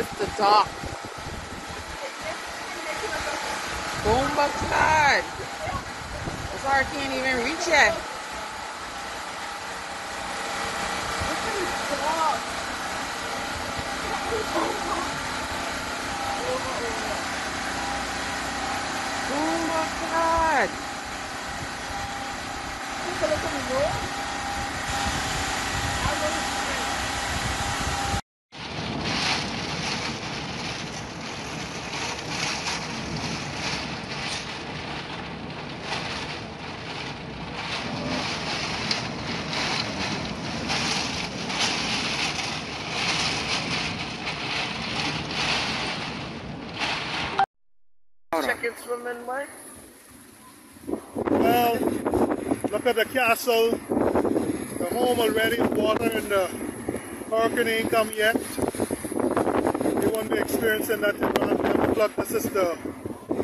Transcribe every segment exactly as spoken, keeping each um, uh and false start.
It's the dock. Boom buck tag. That's why I can't even reach yet. Boom buck tag. Chicken swimming way? Well, look at the castle, the home already, the water and the hurricane ain't come yet. You won't be experiencing that. You're going to have to flood. This is the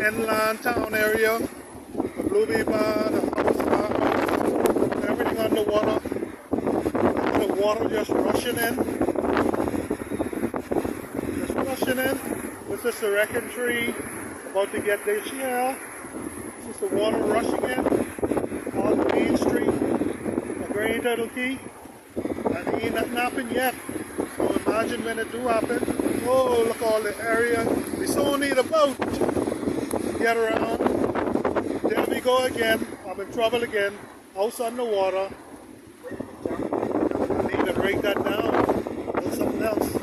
inland town area, the Bluebee Bar, the house farm, everything underwater. The water just rushing in, just rushing in. This is the wrecking tree. About to get this year. This is the water rushing in on the main street of Grand Turtle Key. And it ain't nothing happened yet. So imagine when it do happen. Oh, look all the area. We so need a boat to get around. There we go again. I'm in trouble again. House underwater. I need to break that down. Or something else.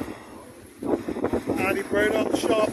Andy Burdock shop.